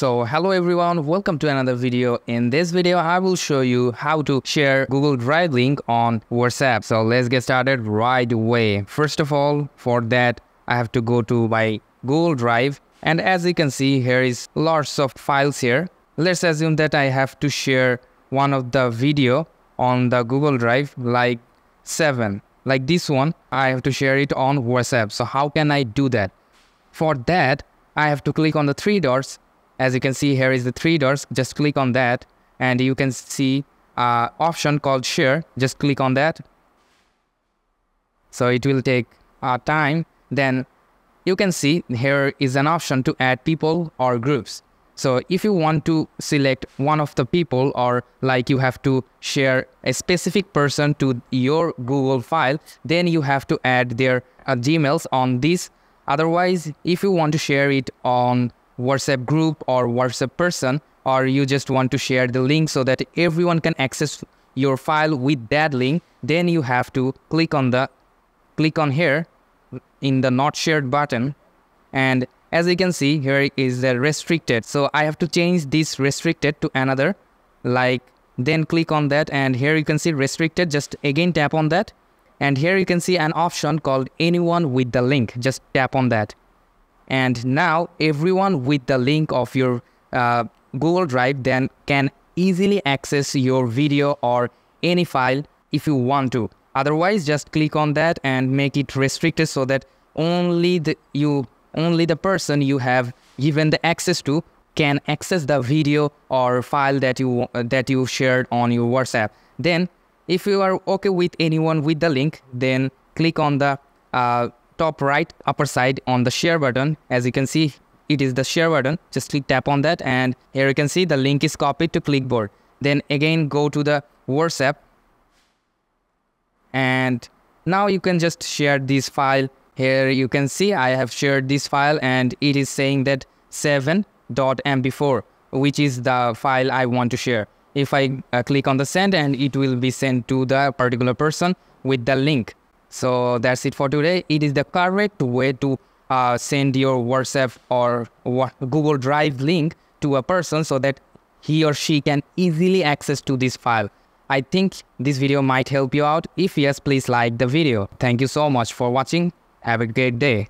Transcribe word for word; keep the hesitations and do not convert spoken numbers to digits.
So hello everyone, welcome to another video. In this video I will show you how to share Google Drive link on WhatsApp. So let's get started right away. First of all, for that I have to go to my Google Drive, and as you can see here is lots of files here. Let's assume that I have to share one of the video on the Google Drive, like seven, like this one. I have to share it on WhatsApp. So how can I do that? For that I have to click on the three dots. As you can see, here is the three dots. Just click on that and you can see uh, option called share. Just click on that. So it will take uh, time. Then you can see here is an option to add people or groups. So if you want to select one of the people, or like you have to share a specific person to your Google file, then you have to add their uh, Gmails on this. Otherwise, if you want to share it on WhatsApp group or WhatsApp person, or you just want to share the link so that everyone can access your file with that link, then you have to click on the click on here in the not shared button. And as you can see, here is the restricted. So I have to change this restricted to another, like, then click on that, and here you can see restricted. Just again tap on that, and here you can see an option called anyone with the link. Just tap on that. And now everyone with the link of your uh, Google Drive then can easily access your video or any file if you want to. Otherwise, just click on that and make it restricted so that only the you only the person you have given the access to can access the video or file that you uh, that you shared on your WhatsApp. Then, if you are okay with anyone with the link, then click on the uh, top right upper side on the share button. As you can see, it is the share button. Just click tap on that, and here you can see the link is copied to clipboard. Then again go to the WhatsApp, and now you can just share this file. Here you can see I have shared this file, and it is saying that seven dot m p four, which is the file I want to share. If I uh, click on the send, and it will be sent to the particular person with the link. So that's it for today. It is the correct way to uh, send your WhatsApp or Google Drive link to a person so that he or she can easily access to this file. I think this video might help you out. If yes, please like the video. Thank you so much for watching. Have a great day.